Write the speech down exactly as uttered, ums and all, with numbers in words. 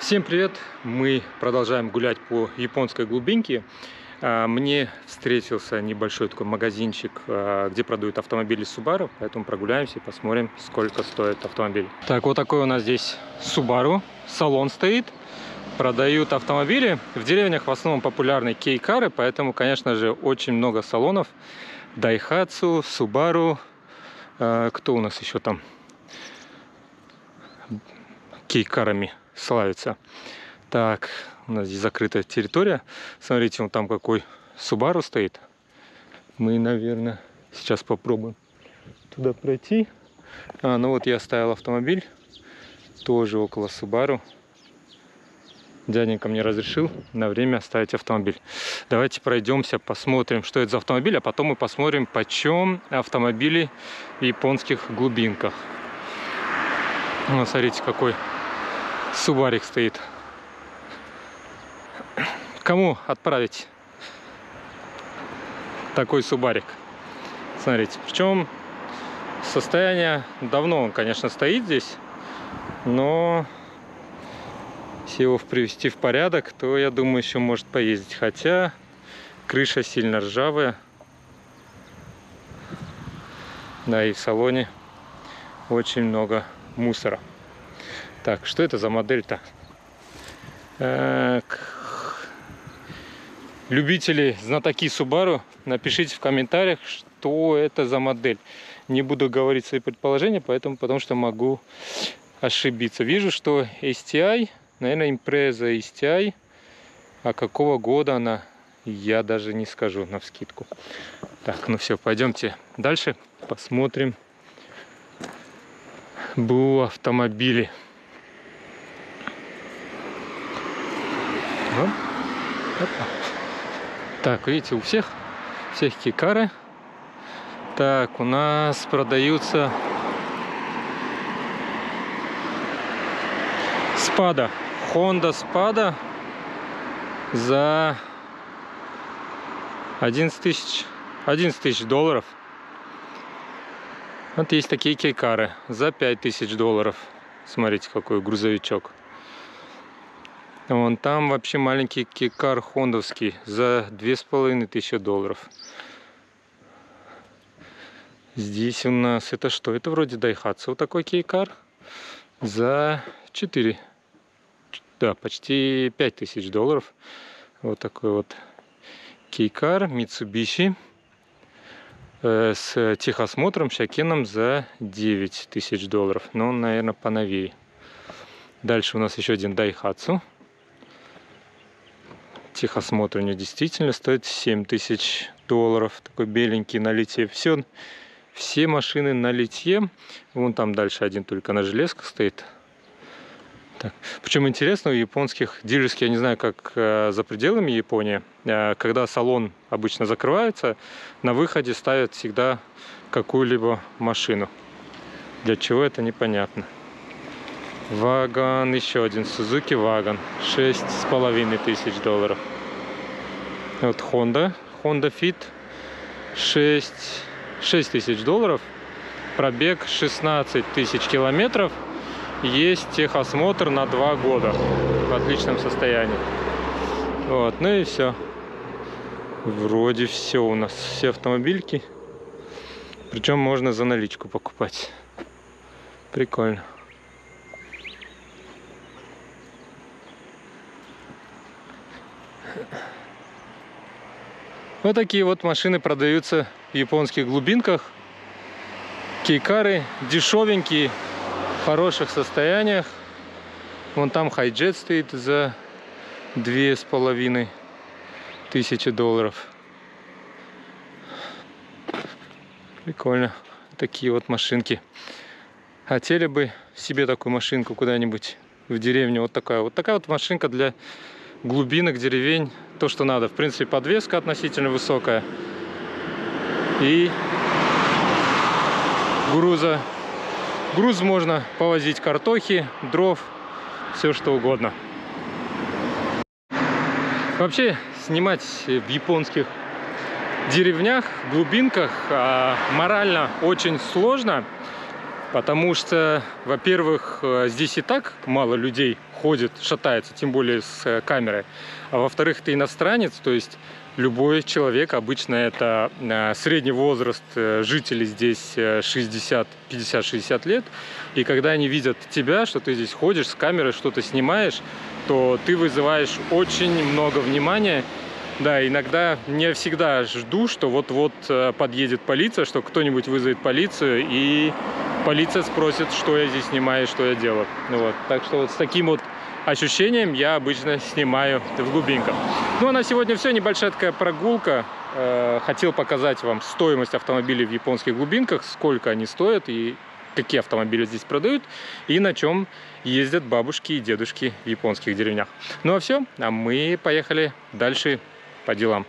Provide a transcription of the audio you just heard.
Всем привет! Мы продолжаем гулять по японской глубинке. Мне встретился небольшой такой магазинчик, где продают автомобили Subaru, поэтому прогуляемся и посмотрим, сколько стоит автомобиль. Так, вот такой у нас здесь Subaru. Салон стоит. Продают автомобили. В деревнях в основном популярны кей-кары, поэтому, конечно же, очень много салонов. Daihatsu, Subaru. Кто у нас еще там кей-карами славится? Так, у нас здесь закрытая территория. Смотрите, вон там какой Subaru стоит. Мы, наверное, сейчас попробуем туда пройти. А, ну вот я оставил автомобиль. Тоже около Subaru. Дяденька мне разрешил на время оставить автомобиль. Давайте пройдемся, посмотрим, что это за автомобиль, а потом мы посмотрим, почем автомобили в японских глубинках. Ну, смотрите, какой Субарик стоит. Кому отправить такой Субарик? Смотрите, причем состояние давно он, конечно, стоит здесь, но если его привести в порядок, то я думаю, еще может поездить. Хотя крыша сильно ржавая, да и в салоне очень много мусора. Так, что это за модель-то? Любители, знатоки Subaru, напишите в комментариях, что это за модель. Не буду говорить свои предположения, поэтому, потому что могу ошибиться. Вижу, что эс ти ай, наверное, Импреза эс ти ай. А какого года она, я даже не скажу навскидку. Так, ну все, пойдемте дальше, посмотрим БУ автомобили. Так, видите, у всех всех кикары. Так, у нас продаются Спада, Honda Spada за одиннадцать тысяч долларов. Вот есть такие кикары за пять тысяч долларов. Смотрите, какой грузовичок. Вон там вообще маленький кикар хондовский за две с половиной тысячи долларов. Здесь у нас это что? Это вроде Daihatsu такой кейкар за четыре, да, почти пять тысяч долларов. Вот такой вот кейкар Mitsubishi э, с техосмотром, шакеном за девять тысяч долларов. Но он, наверное, поновее. Дальше у нас еще один Daihatsu. Техосмотр у него действительно стоит семь тысяч долларов. Такой беленький на литье. Все, все машины на литье. Вон там дальше один только на железках стоит. Так. Причем интересно, у японских дилерских, я не знаю, как э, за пределами Японии, э, когда салон обычно закрывается, на выходе ставят всегда какую-либо машину. Для чего это, непонятно. Вагон, еще один Suzuki Wagon, шесть с половиной тысяч долларов. Вот Honda, Honda Fit, шесть тысяч долларов. Пробег шестнадцать тысяч километров. Есть техосмотр на два года. В отличном состоянии. Вот, ну и все. Вроде все у нас, все автомобильки. Причем можно за наличку покупать. Прикольно. Вот такие вот машины продаются в японских глубинках. Кейкары дешевенькие, в хороших состояниях. Вон там Hijet стоит за две с половиной тысячи долларов. Прикольно, такие вот машинки. Хотели бы себе такую машинку куда-нибудь в деревню. Вот такая вот такая вот машинка для глубинок, деревень, то, что надо. В принципе, подвеска относительно высокая. И груза. Груз можно повозить, картохи, дров, все что угодно. Вообще, снимать в японских деревнях, глубинках, морально очень сложно. Потому что, во-первых, здесь и так мало людей ходит, шатается, тем более с камерой. А во-вторых, ты иностранец, то есть любой человек, обычно это средний возраст жителей здесь шестьдесят, пятьдесят-шестьдесят лет. И когда они видят тебя, что ты здесь ходишь с камерой, что-то снимаешь, то ты вызываешь очень много внимания. Да, иногда не всегда жду, что вот-вот подъедет полиция, что кто-нибудь вызовет полицию, и полиция спросит, что я здесь снимаю, что я делаю. Вот. Так что вот с таким вот ощущением я обычно снимаю в глубинках. Ну а на сегодня все, небольшая такая прогулка. Хотел показать вам стоимость автомобилей в японских глубинках, сколько они стоят и какие автомобили здесь продают, и на чем ездят бабушки и дедушки в японских деревнях. Ну а все, а мы поехали дальше по делам.